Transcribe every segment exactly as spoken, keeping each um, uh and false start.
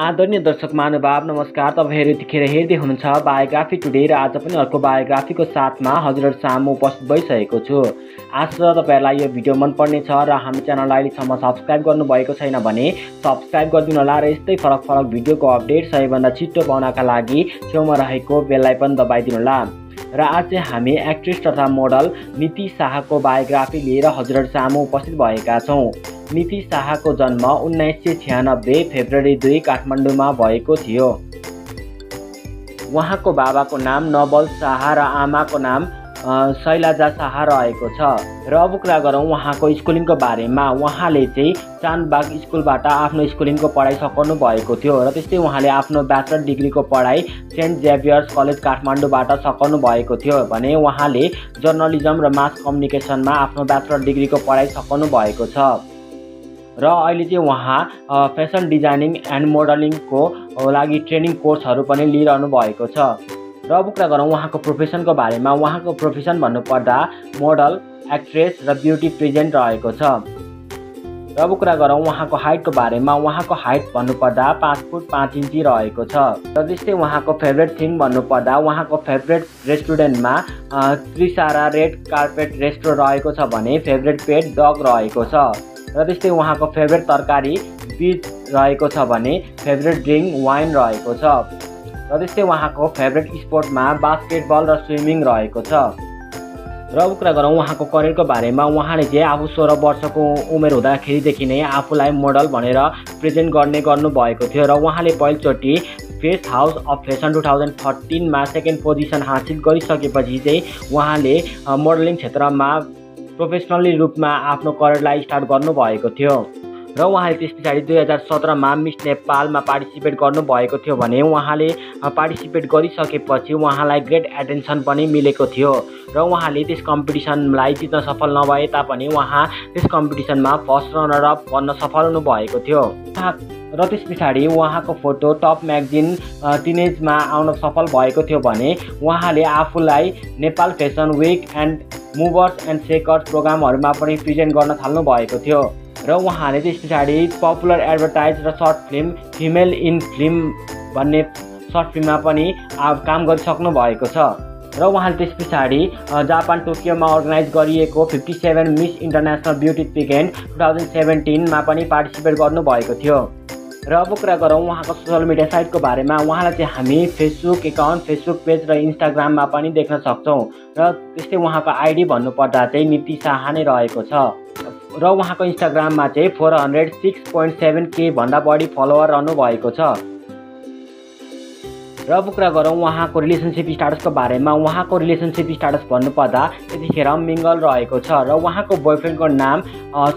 आदरणीय दर्शक महानुभाव नमस्कार। तपाईँहरू यतिखेर हेर्दै हुनुहुन्छ बायोग्राफी टुडे र आज पनि अर्को बायोग्राफीको साथमा हजुरहरु सामु उपस्थित भइसकेको छु। आशा छ तपाईहरुलाई यो भिडियो मन पर्ने छ र हाम्रो च्यानललाई अहिलेसम्म सब्स्क्राइब गर्नु भएको छैन भने सब्स्क्राइब गरिदिनु होला र यस्तै फरक फरक भिडियोको अपडेट सबैभन्दा छिटो पाउनका लागि छेउमा रहेको बेललाई पनि दबाइदिनु होला। र आज हामी एक्ट्रेस तथा मोडल नीति शाहको बायोग्राफी लिएर हजुरहरु सामु उपस्थित भएका छौँ। नीति शाहको जन्म उन्नाइस सौ छियानब्बे फेब्रुअरी दुई काठमाडौँमा भएको थियो। उहाँको बाबाको नाम नवल शाह र आमाको नाम शैलाजा शाह रहेको छ। र अब कुरा गरौँ उहाँको स्कुलिङको बारेमा। उहाँले चाहिँ चाँद बाग स्कुलबाट आफ्नो स्कुलिङको पढाइ सकाउनु भएको थियो र त्यस्तै उहाँले आफ्नो ब्याचलर डिग्रीको पढाइ सेन्ट जेभियर्स कलेज काठमाडौँबाट सकाउनु भएको थियो भने उहाँले जर्नलिजम र मास कम्युनिकेसनमा आफ्नो ब्याचलर डिग्रीको पढाइ सकाउनु भएको छ। र अहिले चाहिँ उहाँ फेसन डिजाइनिङ एन्ड मोडलिङको लागि ट्रेनिङ कोर्सहरू पनि लिइरहनु भएको छ। र अब कुरा गरौँ उहाँको प्रोफेसनको बारेमा। उहाँको प्रोफेसन भन्नुपर्दा मोडल, एक्ट्रेस र ब्युटी प्रेजेन्ट रहेको छ। र अब कुरा गरौँ उहाँको हाइटको बारेमा। उहाँको हाइट भन्नुपर्दा पाँच फुट पाँच इन्ची रहेको छ। र त्यस्तै उहाँको फेभरेट थिङ भन्नुपर्दा उहाँको फेभरेट रेस्टुरेन्टमा क्रिसारा रेड कार्पेट रेस्टो रहेको छ भने फेभरेट पेट डग रहेको छ। र त्यस्तै उहाँको फेभरेट तरकारी बीज रहेको छ भने फेभरेट ड्रिङ्क वाइन रहेको छ। र त्यस्तै उहाँको फेभरेट स्पोर्टमा बास्केटबल र स्विमिङ रहेको छ। र अब कुरा गरौँ उहाँको करियरको बारेमा। उहाँले चाहिँ आफू सोह्र वर्षको उमेर हुँदाखेरिदेखि नै आफूलाई मोडल भनेर प्रेजेन्ट गर्ने गर्नुभएको थियो। र उहाँले पहिलोचोटि face house of fashion two thousand थर्टिनमा सेकेन्ड पोजिसन हासिल गरिसकेपछि चाहिँ उहाँले मोडलिङ क्षेत्रमा प्रोफेसनली रूपमा आफ्नो करियरलाई स्टार्ट गर्नुभएको थियो। र उहाँले त्यस पछाडि दुई हजार सत्रमा मिस नेपालमा पार्टिसिपेट गर्नुभएको थियो भने उहाँले पार्टिसिपेट गरिसकेपछि उहाँलाई ग्रेट एटेन्सन पनि मिलेको थियो। र उहाँले त्यस कम्पिटिसनलाई जित्न सफल नभए तापनि उहाँ त्यस कम्पिटिसनमा फर्स्ट रनर अप बन्न सफल हुनुभएको थियो। र त्यस पछाडि उहाँको फोटो टप म्यागजिन टिनेजमा आउन सफल भएको थियो भने उहाँले आफूलाई Nepal fashion week and movers and shakers प्रोग्रामहरूमा पनि प्रेजेन्ट गर्न थाल्नु भएको थियो। र उहाँले त्यस पछाडि पपुलर एडभर्टाइज र short film female in film भन्ने सर्ट फिल्ममा पनि काम गरिसक्नु भएको छ। र उहाँले त्यस पछाडि जापान टोकियोमा अर्गनाइज गरिएको fifty seven miss international beauty pageant two thousand सेभेन्टिनमा पनि पार्टिसिपेट गर्नुभएको थियो। र अब कुरा गरौँ उहाँको सोसल मिडिया साइटको बारेमा। उहाँलाई चाहिँ हामी फेसबुक एकाउन्ट, फेसबुक पेज र इन्स्टाग्राममा पनि देख्न सक्छौँ। र त्यस्तै उहाँको आइडी भन्नुपर्दा चाहिँ नीति शाह नै रहेको छ। र उहाँको इन्स्टाग्राममा चाहिँ four hundred six point seven K भन्दा बढी फलोवर रहनुभएको छ। र अब कुरा गरौँ उहाँको रिलेसनसिप स्टाटसको बारेमा। उहाँको रिलेसनसिप स्टाटस भन्नुपर्दा यतिखेर मिङ्गल रहेको छ। र उहाँको बोयफ्रेन्डको नाम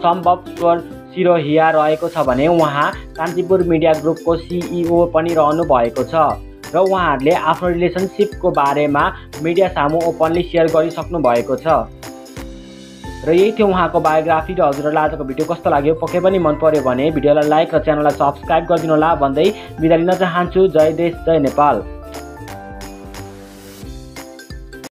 सम्भव स्वर सिरोहिया रहेको छ भने उहाँ कान्तिपुर मिडिया ग्रुपको सिइओ पनि रहनु भएको छ। र उहाँहरूले आफ्नो रिलेसनसिपको बारेमा मिडिया सामु ओपनली सेयर गरिसक्नु भएको छ। र यही थियो उहाँको बायोग्राफी। र हजुरहरूलाई आजको भिडियो कस्तो लाग्यो? पक्कै पनि मन पर्यो भने भिडियोलाई लाइक र च्यानललाई सब्स्क्राइब गरिदिनु होला भन्दै बिदा लिन चाहन्छु। जय देश, जय नेपाल।